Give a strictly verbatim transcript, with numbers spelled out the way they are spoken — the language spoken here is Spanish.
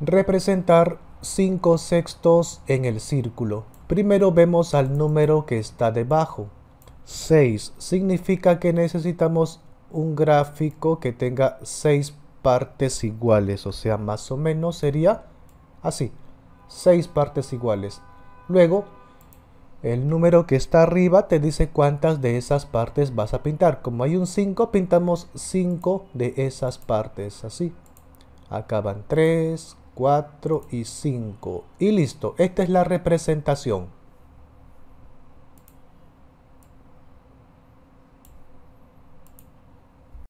representar cinco sextos en el círculo. Primero vemos al número que está debajo. seis significa que necesitamos un gráfico que tenga seis partes iguales, o sea, más o menos sería así, seis partes iguales. Luego, el número que está arriba te dice cuántas de esas partes vas a pintar. Como hay un cinco, pintamos cinco de esas partes, así. Acá van tres, cuatro y cinco. Y listo, esta es la representación.